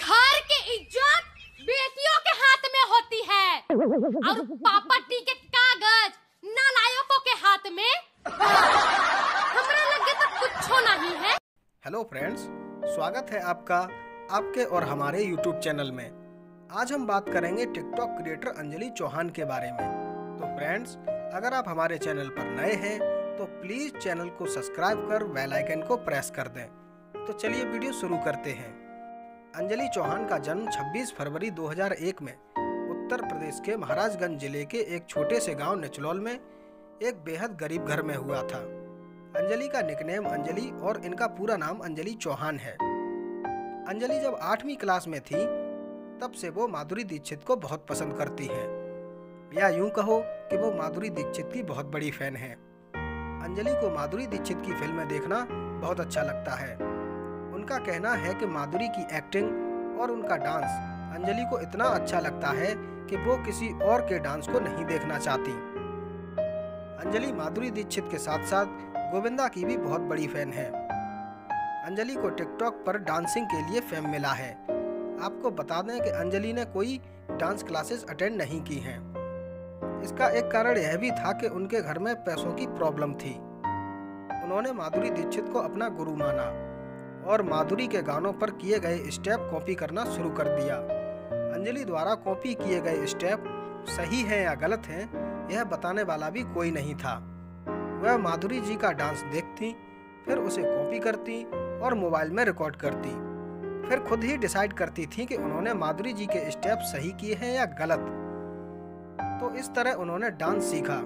घर के इज्जत बेटियों के हाथ में होती है और पापा टिकट कागज नालायकों के हाथ में। हमरा लगे तो कुछ नहीं है। हेलो फ्रेंड्स, स्वागत है आपका आपके और हमारे यूट्यूब चैनल में। आज हम बात करेंगे टिकटॉक क्रिएटर अंजलि चौहान के बारे में। तो फ्रेंड्स, अगर आप हमारे चैनल पर नए हैं तो प्लीज चैनल को सब्सक्राइब कर बेल आइकन को प्रेस कर दें। तो चलिए वीडियो शुरू करते हैं। अंजलि चौहान का जन्म 26 फरवरी 2001 में उत्तर प्रदेश के महाराजगंज जिले के एक छोटे से गाँव नचलौल में एक बेहद गरीब घर में हुआ था। अंजलि का निकनेम अंजलि और इनका पूरा नाम अंजलि चौहान है। अंजलि जब 8वीं क्लास में थी तब से वो माधुरी दीक्षित को बहुत पसंद करती है, या यूं कहो कि वो माधुरी दीक्षित की बहुत बड़ी फैन है। अंजलि को माधुरी दीक्षित की फिल्में देखना बहुत अच्छा लगता है। उनका कहना है कि माधुरी की एक्टिंग और उनका डांस अंजलि को इतना अच्छा लगता है कि वो किसी और के डांस को नहीं देखना चाहती। अंजलि माधुरी दीक्षित के साथ साथ गोविंदा की भी बहुत बड़ी फैन है। अंजलि को टिकटॉक पर डांसिंग के लिए फेम मिला है। आपको बता दें कि अंजलि ने कोई डांस क्लासेस अटेंड नहीं की हैं। इसका एक कारण यह भी था कि उनके घर में पैसों की प्रॉब्लम थी। उन्होंने माधुरी दीक्षित को अपना गुरु माना और माधुरी के गानों पर किए गए स्टेप कॉपी करना शुरू कर दिया। अंजलि द्वारा कॉपी किए गए स्टेप सही हैं या गलत हैं यह बताने वाला भी कोई नहीं था। वह माधुरी जी का डांस देखती, फिर उसे कॉपी करती और मोबाइल में रिकॉर्ड करती, फिर खुद ही डिसाइड करती थी कि उन्होंने माधुरी जी के स्टेप सही किए हैं या गलत। तो इस तरह उन्होंने डांस सीखा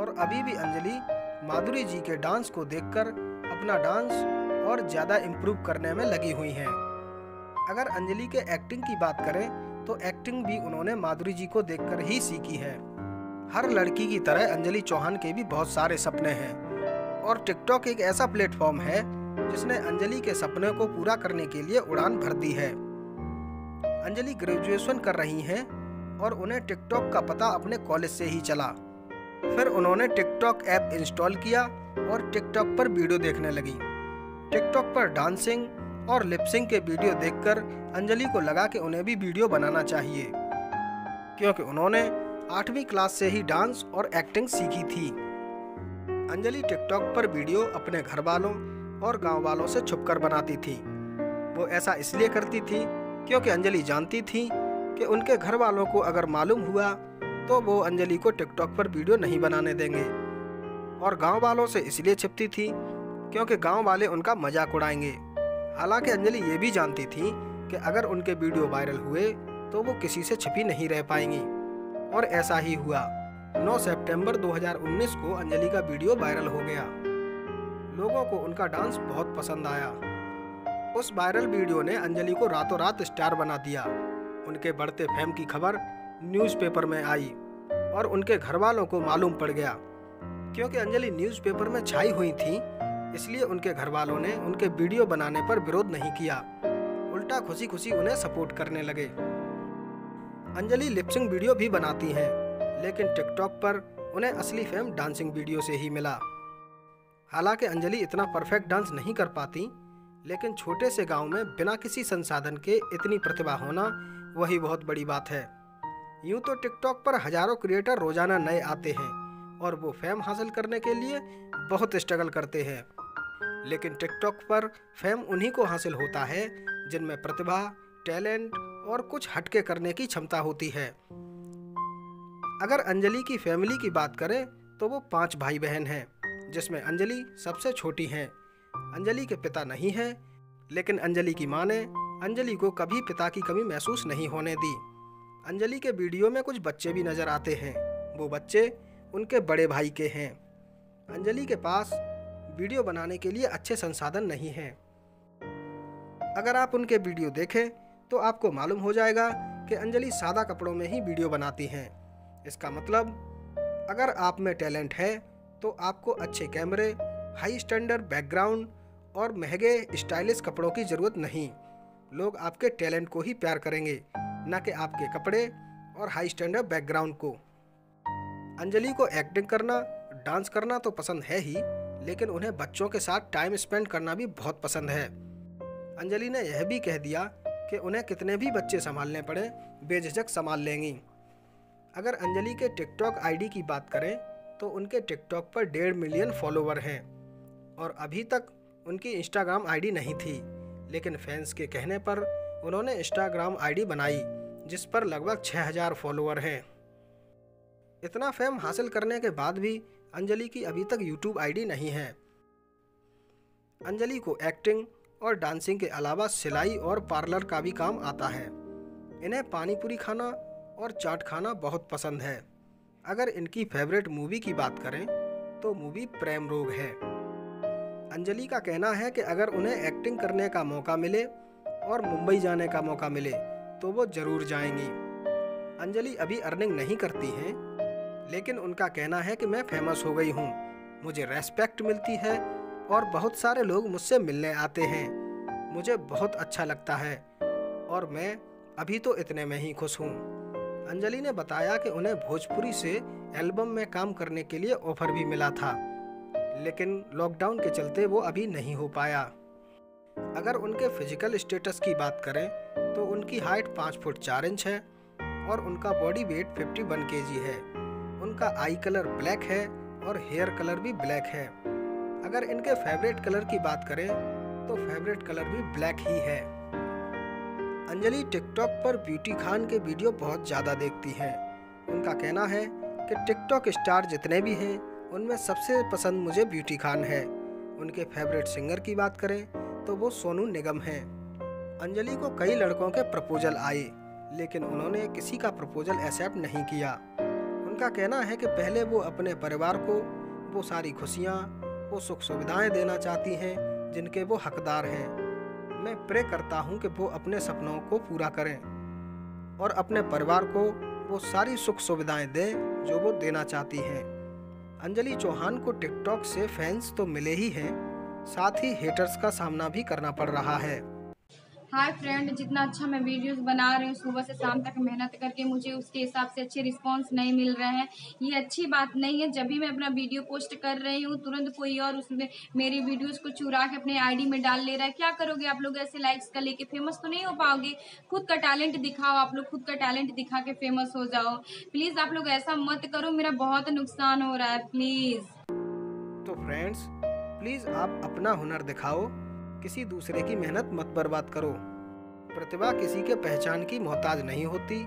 और अभी भी अंजलि माधुरी जी के डांस को देखकर अपना डांस और ज़्यादा इम्प्रूव करने में लगी हुई हैं। अगर अंजलि के एक्टिंग की बात करें तो एक्टिंग भी उन्होंने माधुरी जी को देखकर ही सीखी है। हर लड़की की तरह अंजलि चौहान के भी बहुत सारे सपने हैं और टिकटॉक एक ऐसा प्लेटफॉर्म है जिसने अंजलि के सपने को पूरा करने के लिए उड़ान भर दी है। अंजलि ग्रेजुएशन कर रही हैं और उन्हें टिकटॉक का पता अपने कॉलेज से ही चला। फिर उन्होंने टिकटॉक ऐप इंस्टॉल किया और टिकटॉक पर वीडियो देखने लगी। टिकटॉक पर डांसिंग और लिपसिंग के वीडियो देखकर अंजलि को लगा कि उन्हें भी वीडियो बनाना चाहिए, क्योंकि उन्होंने 8वीं क्लास से ही डांस और एक्टिंग सीखी थी। अंजलि टिकटॉक पर वीडियो अपने घर वालों और गांव वालों से छुपकर बनाती थी। वो ऐसा इसलिए करती थी क्योंकि अंजलि जानती थी कि उनके घर वालों को अगर मालूम हुआ तो वो अंजलि को टिकटॉक पर वीडियो नहीं बनाने देंगे, और गांव वालों से इसलिए छिपती थी क्योंकि गांव वाले उनका मजाक उड़ाएंगे। हालांकि अंजलि ये भी जानती थी कि अगर उनके वीडियो वायरल हुए तो वो किसी से छिपी नहीं रह पाएंगी, और ऐसा ही हुआ। 9 सितंबर 2019 को अंजलि का वीडियो वायरल हो गया। लोगों को उनका डांस बहुत पसंद आया। उस वायरल वीडियो ने अंजलि को रातों रात स्टार बना दिया। उनके बढ़ते फेम की खबर न्यूज़पेपर में आई और उनके घर वालों को मालूम पड़ गया। क्योंकि अंजलि न्यूज़पेपर में छाई हुई थी, इसलिए उनके घर वालों ने उनके वीडियो बनाने पर विरोध नहीं किया, उल्टा खुशी खुशी उन्हें सपोर्ट करने लगे। अंजलि लिपसिंग वीडियो भी बनाती हैं, लेकिन टिकटॉक पर उन्हें असली फेम डांसिंग वीडियो से ही मिला। हालांकि अंजलि इतना परफेक्ट डांस नहीं कर पाती, लेकिन छोटे से गांव में बिना किसी संसाधन के इतनी प्रतिभा होना वही बहुत बड़ी बात है। यूं तो टिकटॉक पर हजारों क्रिएटर रोजाना नए आते हैं और वो फेम हासिल करने के लिए बहुत स्ट्रगल करते हैं, लेकिन टिकटॉक पर फेम उन्हीं को हासिल होता है जिनमें प्रतिभा, टैलेंट और कुछ हटके करने की क्षमता होती है। अगर अंजलि की फैमिली की बात करें तो वो 5 भाई बहन हैं, जिसमें अंजलि सबसे छोटी हैं। अंजलि के पिता नहीं हैं, लेकिन अंजलि की मां ने अंजलि को कभी पिता की कमी महसूस नहीं होने दी। अंजलि के वीडियो में कुछ बच्चे भी नज़र आते हैं, वो बच्चे उनके बड़े भाई के हैं। अंजलि के पास वीडियो बनाने के लिए अच्छे संसाधन नहीं हैं। अगर आप उनके वीडियो देखें तो आपको मालूम हो जाएगा कि अंजलि सादा कपड़ों में ही वीडियो बनाती हैं। इसका मतलब, अगर आप में टैलेंट है तो आपको अच्छे कैमरे, हाई स्टैंडर्ड बैकग्राउंड और महंगे स्टाइलिश कपड़ों की ज़रूरत नहीं। लोग आपके टैलेंट को ही प्यार करेंगे, ना कि आपके कपड़े और हाई स्टैंडर्ड बैकग्राउंड को। अंजलि को एक्टिंग करना, डांस करना तो पसंद है ही, लेकिन उन्हें बच्चों के साथ टाइम स्पेंड करना भी बहुत पसंद है। अंजलि ने यह भी कह दिया कि उन्हें कितने भी बच्चे संभालने पड़े बेझिझक संभाल लेंगी। अगर अंजलि के टिकटॉक आईडी की बात करें तो उनके टिकटॉक पर 1.5 मिलियन फॉलोवर हैं और अभी तक उनकी इंस्टाग्राम आईडी नहीं थी, लेकिन फैंस के कहने पर उन्होंने इंस्टाग्राम आईडी बनाई जिस पर लगभग 6000 फॉलोवर हैं। इतना फेम हासिल करने के बाद भी अंजलि की अभी तक यूट्यूब आईडी नहीं है। अंजलि को एक्टिंग और डांसिंग के अलावा सिलाई और पार्लर का भी काम आता है। इन्हें पानीपुरी खाना और चाट खाना बहुत पसंद है। अगर इनकी फेवरेट मूवी की बात करें तो मूवी प्रेम रोग है। अंजलि का कहना है कि अगर उन्हें एक्टिंग करने का मौका मिले और मुंबई जाने का मौका मिले तो वो ज़रूर जाएंगी। अंजलि अभी अर्निंग नहीं करती हैं, लेकिन उनका कहना है कि मैं फेमस हो गई हूँ, मुझे रेस्पेक्ट मिलती है और बहुत सारे लोग मुझसे मिलने आते हैं, मुझे बहुत अच्छा लगता है और मैं अभी तो इतने में ही खुश हूँ। अंजलि ने बताया कि उन्हें भोजपुरी से एल्बम में काम करने के लिए ऑफर भी मिला था, लेकिन लॉकडाउन के चलते वो अभी नहीं हो पाया। अगर उनके फिजिकल स्टेटस की बात करें तो उनकी हाइट 5 फुट 4 इंच है और उनका बॉडी वेट 51 kg है। उनका आई कलर ब्लैक है और हेयर कलर भी ब्लैक है। अगर इनके फेवरेट कलर की बात करें तो फेवरेट कलर भी ब्लैक ही है। अंजलि टिकटॉक पर ब्यूटी खान के वीडियो बहुत ज़्यादा देखती हैं। उनका कहना है कि टिकटॉक स्टार जितने भी हैं उनमें सबसे पसंद मुझे ब्यूटी खान है। उनके फेवरेट सिंगर की बात करें तो वो सोनू निगम हैं। अंजलि को कई लड़कों के प्रपोजल आए, लेकिन उन्होंने किसी का प्रपोजल एक्सेप्ट नहीं किया। उनका कहना है कि पहले वो अपने परिवार को वो सारी खुशियाँ, वो सुख सुविधाएं देना चाहती हैं जिनके वो हकदार हैं। मैं प्रे करता हूं कि वो अपने सपनों को पूरा करें और अपने परिवार को वो सारी सुख सुविधाएं दें जो वो देना चाहती हैं। अंजलि चौहान को टिकटॉक से फैंस तो मिले ही हैं, साथ ही हेटर्स का सामना भी करना पड़ रहा है। हाय फ्रेंड, जितना अच्छा मैं वीडियोस बना रही हूँ सुबह से शाम तक मेहनत करके, मुझे उसके हिसाब से अच्छे रिस्पांस नहीं मिल रहे हैं। ये अच्छी बात नहीं है। जब भी मैं अपना वीडियो पोस्ट कर रही हूँ तुरंत कोई और उसमें मेरी वीडियोस को चुरा के अपने आईडी में डाल ले रहा है। क्या करोगे आप लोग ऐसे लाइक्स का लेके? फेमस तो नहीं हो पाओगे। खुद का टैलेंट दिखाओ, आप लोग खुद का टैलेंट दिखा के फेमस हो जाओ। प्लीज़ आप लोग ऐसा मत करो, मेरा बहुत नुकसान हो रहा है प्लीज़। तो फ्रेंड्स प्लीज़ आप अपना हुनर दिखाओ, किसी दूसरे की मेहनत मत बर्बाद करो। प्रतिभा किसी के पहचान की मोहताज नहीं होती।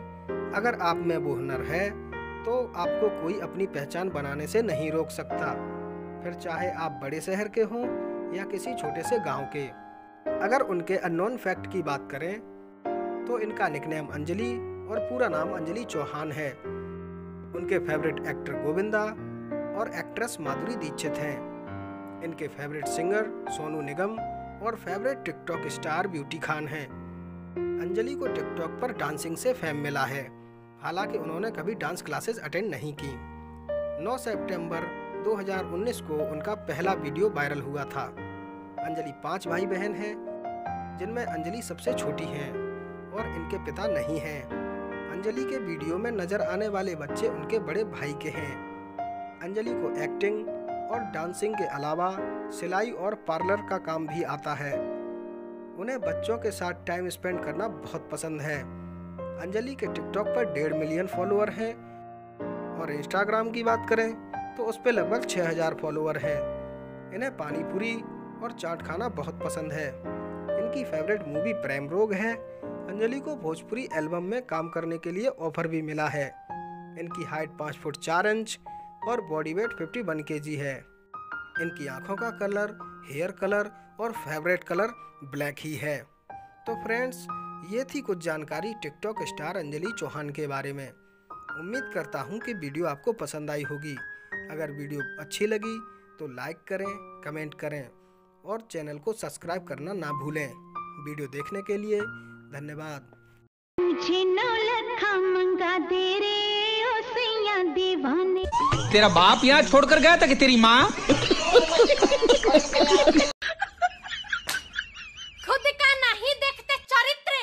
अगर आप में वो हुनर है तो आपको कोई अपनी पहचान बनाने से नहीं रोक सकता, फिर चाहे आप बड़े शहर के हों या किसी छोटे से गांव के। अगर उनके अननोन फैक्ट की बात करें तो इनका निकनेम अंजलि और पूरा नाम अंजलि चौहान है। उनके फेवरेट एक्टर गोविंदा और एक्ट्रेस माधुरी दीक्षित हैं। इनके फेवरेट सिंगर सोनू निगम और favourite TikTok star beauty Khan हैं। अंजलि को टिकटॉक पर डांसिंग से फेम मिला है, हालांकि उन्होंने कभी डांस क्लासेस अटेंड नहीं की। 9 सितंबर 2019 को उनका पहला वीडियो वायरल हुआ था। अंजलि 5 भाई बहन हैं, जिनमें अंजलि सबसे छोटी हैं और इनके पिता नहीं हैं। अंजलि के वीडियो में नज़र आने वाले बच्चे उनके बड़े भाई के हैं। अंजलि को एक्टिंग और डांसिंग के अलावा सिलाई और पार्लर का काम भी आता है। उन्हें बच्चों के साथ टाइम स्पेंड करना बहुत पसंद है। अंजलि के टिकटॉक पर 1.5 मिलियन फॉलोअर हैं और इंस्टाग्राम की बात करें तो उस पर लगभग 6000 फॉलोअर हैं। इन्हें पानीपुरी और चाट खाना बहुत पसंद है। इनकी फेवरेट मूवी प्रेम रोग है। अंजलि को भोजपुरी एल्बम में काम करने के लिए ऑफर भी मिला है। इनकी हाइट 5 फुट 4 इंच और बॉडी वेट 51 kg है। इनकी आंखों का कलर, हेयर कलर और फेवरेट कलर ब्लैक ही है। तो फ्रेंड्स, ये थी कुछ जानकारी टिकटॉक स्टार अंजलि चौहान के बारे में। उम्मीद करता हूँ कि वीडियो आपको पसंद आई होगी। अगर वीडियो अच्छी लगी तो लाइक करें, कमेंट करें और चैनल को सब्सक्राइब करना ना भूलें। वीडियो देखने के लिए धन्यवाद। तेरा बाप यहाँ छोड़कर गया था कि तेरी माँ? खुद का नहीं देखते चरित्र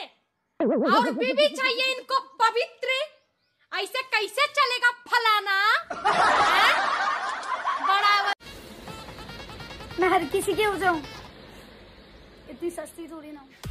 और बीवी चाहिए इनको पवित्र। ऐसे कैसे चलेगा फलाना? बड़ा मैं हर किसी के हो जाऊं, इतनी सस्ती थोड़ी ना।